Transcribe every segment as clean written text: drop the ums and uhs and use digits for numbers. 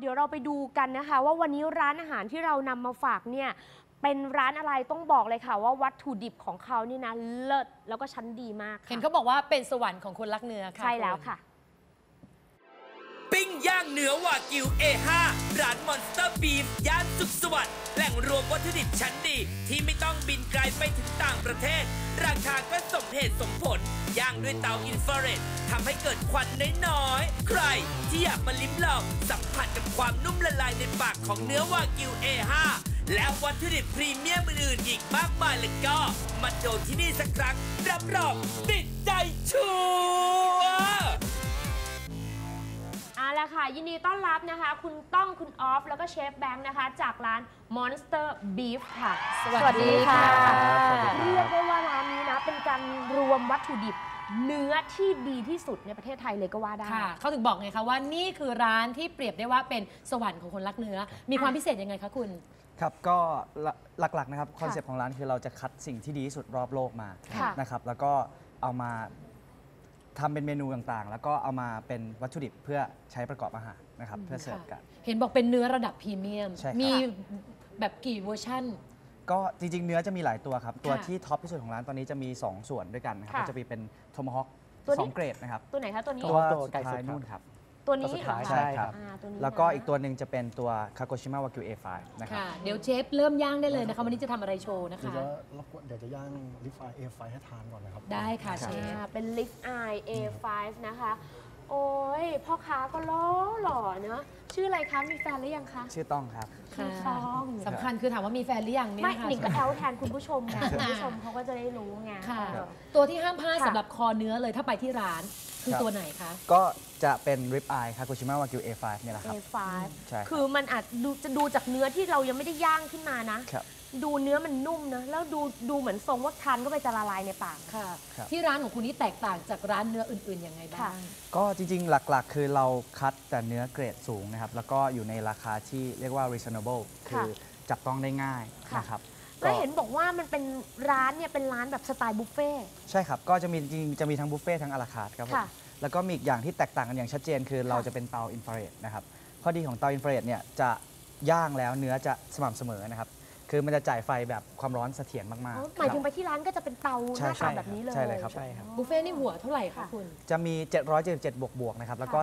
เดี๋ยวเราไปดูกันนะคะว่าวันนี้ร้านอาหารที่เรานำมาฝากเนี่ยเป็นร้านอะไรต้องบอกเลยค่ะว่าวัตถุดิบของเขานี่นะเลิศแล้วก็ชั้นดีมากเห็นเขาบอกว่าเป็นสวรรค์ของคนรักเนื้อค่ะใช่แล้วค่ะปิ้งย่างเนื้อวากิว A5 ร้าน Monster Beef ย่านสุขสวัสดิ์แหล่งรวมวัตถุดิบชั้นดีที่ไม่ต้องบินไกลไปถึงต่างประเทศราคาก็สมเหตุสมผลย่างด้วยเตาอินฟราเรดทำให้เกิดควันน้อยๆใครที่อยากมาลิ้มลองสัมผัสกับความนุ่มละลายในปากของเนื้อวากิว A5 และวัตถุดิบพรีเมียมอื่นอีกมากมายเลยก็มาโดนที่นี่สักครั้งรับรองติดใจชัวร์เอาละค่ะยินดีต้อนรับนะคะคุณต้องคุณออฟแล้วก็เชฟแบงค์นะคะจากร้าน Monster Beef ค่ะสวัสดีค่ะเรียกได้ว่าร้านนี้นะเป็นการรวมวัตถุดิบเนื้อที่ดีที่สุดในประเทศไทยเลยก็ว่าได้ค่ะเขาถึงบอกไงคะว่านี่คือร้านที่เปรียบได้ว่าเป็นสวรรค์ของคนรักเนื้อมีความพิเศษยังไงคะคุณครับก็หลักๆนะครับคอนเซ็ปต์ของร้านคือเราจะคัดสิ่งที่ดีที่สุดรอบโลกมานะครับแล้วก็เอามาทำเป็นเมนูต่างๆแล้วก็เอามาเป็นวัตถุดิบเพื่อใช้ประกอบอาหารนะครับเพื่อเสิร์ฟกันเห็นบอกเป็นเนื้อระดับพรีเมียมมีแบบกี่เวอร์ชั่นก็จริงๆเนื้อจะมีหลายตัวครับตัวที่ท็อปที่สุดของร้านตอนนี้จะมี2ส่วนด้วยกันนะครับก็จะมีเป็นโทมาฮอค2เกรดนะครับตัวไหนคะตัวนี้ตัวไก่สุดนู่นครับตัวนี้ใช่ครับแล้วก็อีกตัวหนึ่งจะเป็นตัวคาโกชิมะวากิว A5 นะครับเดี๋ยวเชฟเริ่มย่างได้เลยนะคะวันนี้จะทำอะไรโชว์นะคะเดี๋ยวจะย่างลิฟไอ A5 ให้ทานก่อนนะครับได้ค่ะเชฟเป็นลิฟไอ A5 นะคะโอ้ยพ่อค้าก็หล่อเนอะชื่ออะไรคะมีแฟนหรือยังคะชื่อต้องครับชื่อต้องสำคัญคือถามว่ามีแฟนหรือยังเนี่ยไม่หนิงก็แอลแทนคุณผู้ชมนะคุณผู้ชมเขาก็จะได้รู้ไงตัวที่ห้ามพลาดสำหรับคอเนื้อเลยถ้าไปที่ร้านคือตัวไหนคะก็จะเป็นริบอายคาโกชิมะวากิว A5 นี่แหละครับ A5 ใช่คือมันอาจจะดูจากเนื้อที่เรายังไม่ได้ย่างขึ้นมานะดูเนื้อมันนุ่มนะแล้วดูเหมือนทรงว่าทานก็ไปจะละลายในปากค่ะที่ร้านของคุณนี่แตกต่างจากร้านเนื้ออื่นๆยังไงบ้างก็จริงๆหลักๆคือเราคัดแต่เนื้อเกรดสูงนะครับแล้วก็อยู่ในราคาที่เรียกว่า reasonable คือจับต้องได้ง่ายนะครับแล้วเห็นบอกว่ามันเป็นร้านเนี่ยเป็นร้านแบบสไตล์บุฟเฟ่ใช่ครับก็จะมีจริงๆจะมีทั้งบุฟเฟ่ทั้งอาราคาร์ทครับแล้วก็มีอีกอย่างที่แตกต่างกันอย่างชัดเจนคือเราจะเป็นเตาอินฟราเรดนะครับข้อดีของเตาอินฟราเรดเนี่ยจะย่างแล้วเนื้อจะสม่ำเสมอนะครับคือมันจะจ่ายไฟแบบความร้อนเสถียรมากๆหมายถึงไปที่ร้านก็จะเป็นเตาหน้าตาแบบนี้เลยใช่เลยครับบุฟเฟ่นี่หัวเท่าไหร่คะคุณจะมี777บวกนะครับแล้วก็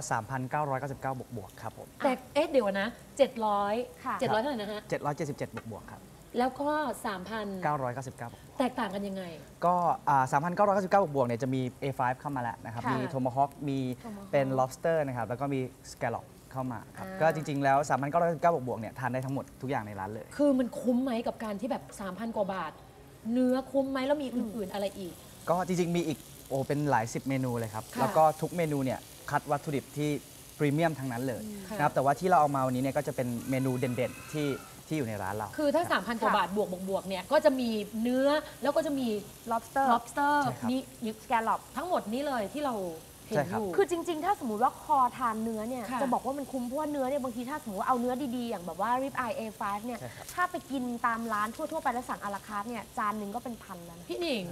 3,999 บวกครับผมแต่เอ๊ะเดี๋ยวนะ700เท่าไหร่นะฮะ777บวกครับแล้วก็ 3,999 แตกต่างกันยังไงก็ 3,999 บวกเนี่ยจะมี A5 เข้ามาแล้วนะครับมีโทมาฮอคมีเป็น lobster นะครับแล้วก็มี scallop เข้ามาครับก็จริงๆแล้ว 3,999 บวกเนี่ยทานได้ทั้งหมดทุกอย่างในร้านเลยคือมันคุ้มไหมกับการที่แบบ 3,000 กว่าบาทเนื้อคุ้มไหมแล้วมีอื่นๆอะไรอีกก็จริงๆมีอีกโอ้เป็นหลาย10เมนูเลยครับแล้วก็ทุกเมนูเนี่ยคัดวัตถุดิบที่พรีเมียมทั้งนั้นเลยนะครับแต่ว่าที่เราเอามาวันนี้เนี่ยก็จะเป็นเมนูเด่นๆที่อยู่ในร้านเราคือถ้า 3,000 กว่าบาทบวกเนี่ยก็จะมีเนื้อแล้วก็จะมี lobster นี่ยึก scallop ทั้งหมดนี้เลยที่เราเห็นอยู่คือจริงๆถ้าสมมุติว่าคอทานเนื้อเนี่ยจะบอกว่ามันคุ้มเพราะเนื้อเนี่ยบางทีถ้าสมมติว่าเอาเนื้อดีๆอย่างแบบว่า rib eye A5 เนี่ยถ้าไปกินตามร้านทั่วๆไปแล้วสั่งอาราคาร์ทเนี่ยจานหนึ่งก็เป็นพันแล้วพี่หนิง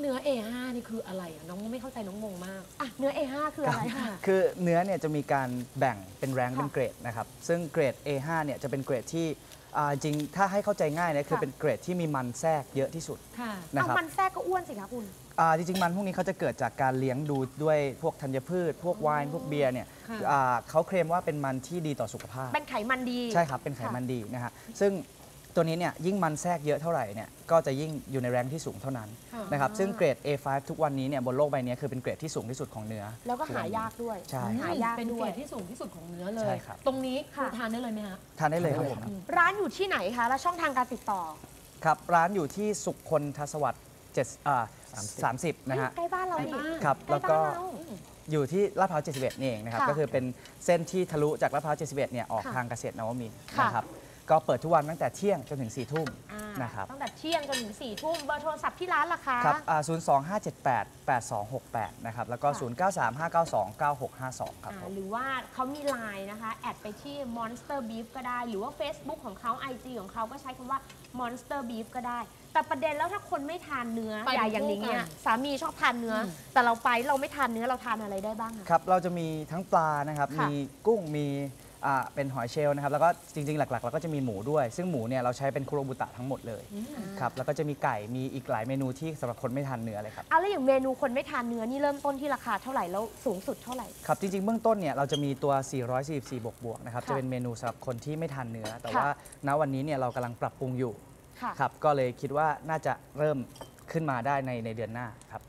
เนื้อ A5 นี่คืออะไรน้องไม่เข้าใจน้องงงมากอ่ะเนื้อ A5 คืออะไรคะคือเนื้อเนี่ยจะมีการแบ่งเป็นแรงเป็นเกรดนะครับซึ่งเกรด A5 เนี่ยจะเป็นเกรดที่จริงถ้าให้เข้าใจง่ายนะคือเป็นเกรดที่มีมันแทรกเยอะที่สุดนะครับมันแทรกก็อ้วนสิคะคุณจริงๆมันพวกนี้เขาจะเกิดจากการเลี้ยงดูด้วยพวกธัญพืชพวกไวน์พวกเบียร์เนี่ยเขาเคลมว่าเป็นมันที่ดีต่อสุขภาพเป็นไขมันดีใช่ครับเป็นไขมันดีนะฮะซึ่งตัวนี้เนี่ยยิ่งมันแทรกเยอะเท่าไหร่เนี่ยก็จะยิ่งอยู่ในแรงที่สูงเท่านั้นนะครับซึ่งเกรด A5 ทุกวันนี้เนี่ยบนโลกใบนี้คือเป็นเกรดที่สูงที่สุดของเนื้อแล้วก็หายากด้วยใช่หายากเป็นเกรดที่สูงที่สุดของเนื้อเลยตรงนี้คือทานได้เลยไหมคะทานได้เลยครับผมร้านอยู่ที่ไหนคะและช่องทางการติดต่อครับร้านอยู่ที่สุคนทสวัสดิ์30นะฮะใกล้บ้านเราครับแล้วก็อยู่ที่ลาดพร้าว71นี่เองนะครับก็คือเป็นเส้นที่ทะลุจากลาดพร้าว71เนี่ยออกทางเกษตรนวมินทร์นะครับก็เปิดทุกวันตั้งแต่เที่ยงจนถึง4 ทุ่มนะครับตั้งแต่เที่ยงจนถึง4 ทุ่มเบอร์โทรศัพท์ที่ร้านล่ะคะครับ025788268นะครับแล้วก็093592962ครับหรือว่าเขามีไลน์นะคะแอดไปที่ Monster Beef ก็ได้หรือว่า Facebook ของเขา IG ของเขาก็ใช้คำว่า Monster Beef ก็ได้แต่ประเด็นแล้วถ้าคนไม่ทานเนื้ออย่างนี้เนี่ยสามีชอบทานเนื้อแต่เราไม่ทานเนื้อเราทานอะไรได้บ้างครับเราจะมีทั้งปลานะครับมีกุ้งมี เป็นหอยเชลล์นะครับแล้วก็จริงๆหลักๆเราก็จะมีหมูด้วยซึ่งหมูเนี่ยเราใช้เป็นคุโรบุตะทั้งหมดเลยครับแล้วก็จะมีไก่มีอีกหลายเมนูที่สำหรับคนไม่ทานเนื้อเลยครับแล้วอย่างเมนูคนไม่ทานเนื้อนี่เริ่มต้นที่ราคาเท่าไหร่แล้วสูงสุดเท่าไหร่ครับจริงๆเบื้องต้นเนี่ยเราจะมีตัว444บวกนะครับจะเป็นเมนูสำหรับคนที่ไม่ทานเนื้อแต่ว่าณวันนี้เนี่ยเรากำลังปรับปรุงอยู่ครับก็เลยคิดว่าน่าจะเริ่มขึ้นมาได้ในเดือนหน้าครับ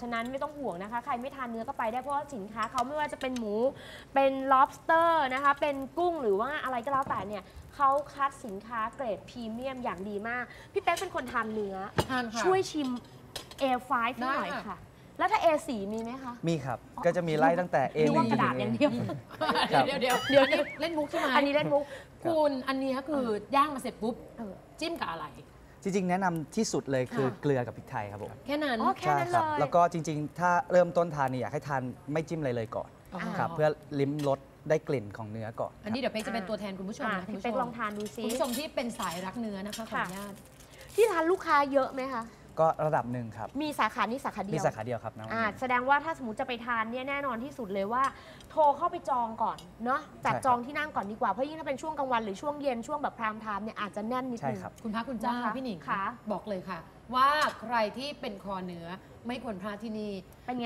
ฉะนั้นไม่ต้องห่วงนะคะใครไม่ทานเนื้อก็ไปได้เพราะสินค้าเขาไม่ว่าจะเป็นหมูเป็น lobster นะคะเป็นกุ้งหรือว่าอะไรก็แล้วแต่เนี่ยเขาคัดสินค้าเกรดพรีเมียมอย่างดีมากพี่เป๊กเป็นคนทานเนื้อช่วยชิม A5 หน่อยค่ะแล้วถ้า A4 มีไหมคะมีครับก็จะมีไล่ตั้งแต่ A1 ถึง A5 กระดาษอย่างเดียวเดี๋ยวเล่นมุกใช่ไหมอันนี้เล่นมุกคุณอันนี้คือย่างมาเสร็จปุ๊บจิ้มกับอะไรจริงๆแนะนำที่สุดเลยคือเกลือกับพริกไทยครับผมแค่นั้นใช่ครับแล้วก็จริงๆถ้าเริ่มต้นทานเนี่ยอยากให้ทานไม่จิ้มอะไรเลยก่อนครับเพื่อลิ้มรสได้กลิ่นของเนื้อก่อนอันนี้เดี๋ยวเป๊กจะเป็นตัวแทนคุณผู้ชมนะคุณผู้ชมลองทานดูซิคุณผู้ชมที่เป็นสายรักเนื้อนะคะขออนุญาตที่ร้านลูกค้าเยอะไหมคะก็ระดับหนึ่งครับมีสาขานี้สาขาเดียวมีสาขาเดียวครับนะแสดงว่าถ้าสมมติจะไปทานเนี่ยแน่นอนที่สุดเลยว่าโทรเข้าไปจองก่อนเนาะจัดจองที่นั่งก่อนดีกว่าเพราะยิ่งถ้าเป็นช่วงกลางวันหรือช่วงเย็นช่วงแบบพรามไทม์เนี่ยอาจจะแน่นนิดนึงคุณพระคุณเจ้าพี่หนิงค่ะบอกเลยค่ะว่าใครที่เป็นคอเนื้อไม่ควรพลาดที่นี่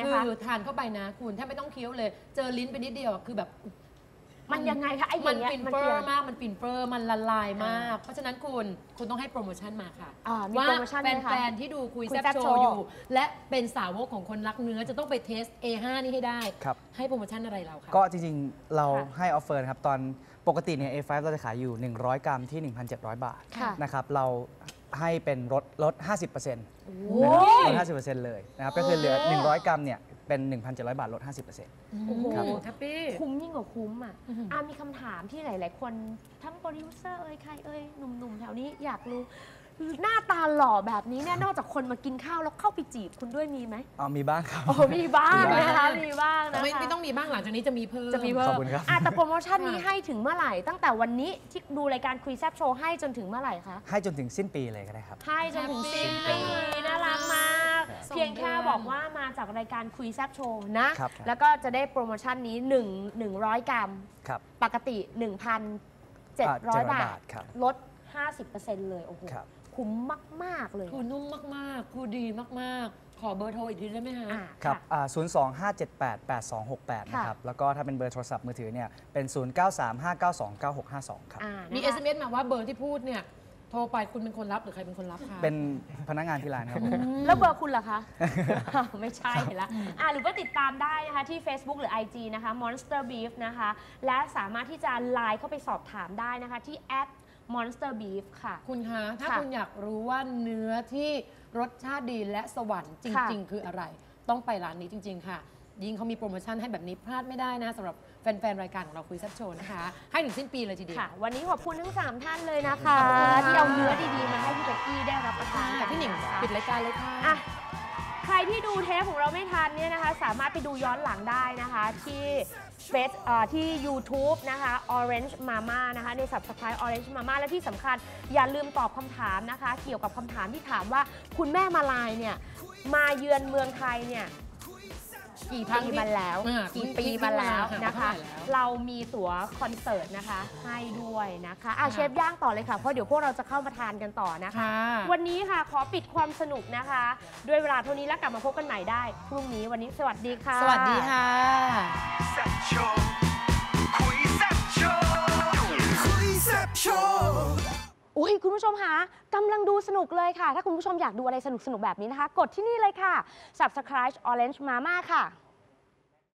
คือทานเข้าไปนะคุณถ้าไม่ต้องเคี้ยวเลยเจอลิ้นไปนิดเดียวคือแบบมันยังไงคะไอ้มันฟินเฟอร์มากมันฟินเฟอร์มันละลายมากเพราะฉะนั้นคุณต้องให้โปรโมชั่นมาค่ะว่าแฟนๆที่ดูคุยแซ่บโชว์อยู่และเป็นสาวกของคนรักเนื้อจะต้องไปเทส A5 นี่ให้ได้ให้โปรโมชั่นอะไรเราค่ะก็จริงๆเราให้ออฟเฟอร์ครับตอนปกติเนี่ย A5 เราจะขายอยู่100กรัมที่ 1,700 บาทนะครับเราให้เป็นลด 50% ลด 50% เลยนะครับก็คือเหลือ100กรัมเนี่ยเป็น 1,700 บาทลด 50% โอ้โหคุ้มยิ่งกว่าคุ้มอ่ะมีคำถามที่หลายๆคนทั้งโปรดิวเซอร์เอ้ยใครเอ้ยหนุ่มๆแถวนี้อยากรู้หน้าตาหล่อแบบนี้เนี่ยนอกจากคนมากินข้าวแล้วเข้าไปจีบคุณด้วยมีไหมอ๋อมีบ้างครับโอ้มีบ้างนะคะมีบ้างนะคะไม่ต้องมีบ้างหลังจากนี้จะมีเพิ่มขอบคุณครับแต่โปรโมชั่นนี้ให้ถึงเมื่อไหร่ตั้งแต่วันนี้ที่ดูรายการคุยแซ่บโชว์ให้จนถึงเมื่อไหร่คะให้จนถึงสิ้นปีเลยก็ได้ครับให้จนถึงสิ้นปีน่ารักมากเพียงแค่บอกว่ามาจากรายการคุยแซ่บโชว์นะแล้วก็จะได้โปรโมชั่นนี้100กรัมปกติ 1,700 บาทลด 50% เลยโอ้โหคุ้มมากๆเลยคือนุ่มมากๆคือดีมากๆขอเบอร์โทรอีกทีได้ไหมฮะครับ025788268นะครับแล้วก็ถ้าเป็นเบอร์โทรศัพท์มือถือเนี่ยเป็น0935929652ครับมี SMS มาว่าเบอร์ที่พูดเนี่ยโทรไปคุณเป็นคนรับหรือใครเป็นคนรับคะเป็นพนักงานที่ร้านครับแล้วเบอร์คุณล่ะคะไม่ใช่ละหรือว่าติดตามได้นะคะที่ Facebook หรือ IG นะคะ Monster Beef นะคะและสามารถที่จะไลน์เข้าไปสอบถามได้นะคะที่แอดMonster Beef ค่ะคุณคะถ้าคุณอยากรู้ว่าเนื้อที่รสชาติดีและสวรรค์จริงๆคืออะไรต้องไปร้านนี้จริงๆค่ะยิ่งเขามีโปรโมชั่นให้แบบนี้พลาดไม่ได้นะสำหรับแฟนๆรายการของเราคุยแซ่บโชว์นะคะให้ถึงสิ้นปีเลยทีเดียวค่ะวันนี้ขอบคุณทั้ง3ท่านเลยนะคะที่เอาเนื้อดีๆมาให้พี่เป๊กกี้ได้รับประทานพี่หนิงปิดรายการเลยค่ะใครที่ดูเทปของเราไม่ทันเนี่ยนะคะสามารถไปดูย้อนหลังได้นะคะที่ YouTube นะคะ Orange Mama นะคะใน Subscribe Orange Mama และที่สำคัญอย่าลืมตอบคำถามนะคะเกี่ยวกับคำถามที่ถามว่าคุณแม่มาลายเนี่ยมาเยือนเมืองไทยเนี่ยกี่ปีมาแล้วกี่ปีมาแล้วนะคะเรามีตั๋วคอนเสิร์ตนะคะให้ด้วยนะคะเชฟย่างต่อเลยค่ะเพราะเดี๋ยวพวกเราจะเข้ามาทานกันต่อนะคะวันนี้ค่ะขอปิดความสนุกนะคะด้วยเวลาเท่านี้แล้วกลับมาพบกันใหม่ได้พรุ่งนี้วันนี้สวัสดีค่ะสวัสดีค่ะอุ้ยคุณผู้ชมคะกำลังดูสนุกเลยค่ะถ้าคุณผู้ชมอยากดูอะไรสนุกๆแบบนี้นะคะกดที่นี่เลยค่ะ Subscribe Orange Mama ค่ะ